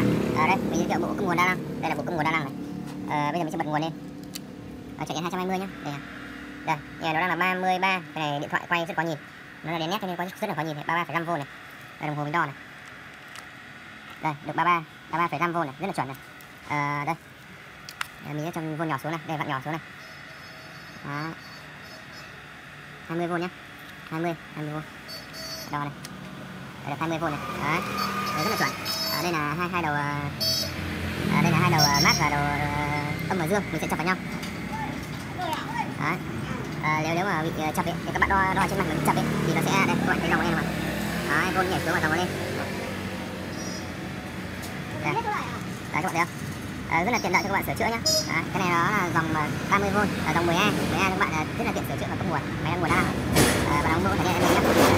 bạn. Đây mình giới thiệu bộ cơm nguồn đa năng. Đây là bộ cơm nguồn đa năng này. Bây giờ mình sẽ bật nguồn lên. Chạy đến 220 nhá. Đây này. Đây, giờ nó đang là 33. Cái này điện thoại quay rất khó nhìn. Nó là đèn nét cho nên quay rất là khó nhìn. 33,5V này. Đây, đồng hồ mình đo này. Đây, được 33,5V này, rất là chuẩn này. Đây. Mình sẽ cho vô nhỏ xuống này, đây vặn nhỏ xuống này. Đó. 20V nhá. 20V. Đo này. Đây là 20V này. Đấy. Đấy rất là chuẩn. Đây là hai đầu đây là hai đầu mát và đầu âm và dương, mình sẽ chập vào nhau. Đấy. Nếu mà bị chập ấy, thì các bạn đo trên mặt mình chập ấy thì nó sẽ đây, các bạn thấy đầu lên này mà. Đấy, vô nhảy xuống và đầu lên. Đấy. Đấy các bạn thấy không? Rất là tiện lợi cho các bạn sửa chữa nhé. Cái này nó là dòng 30V, dòng 10A. 10A các bạn rất là tiện sửa chữa và cấp nguồn, máy đang nguồn đang. Và đóng mẫu thời gian em nhé.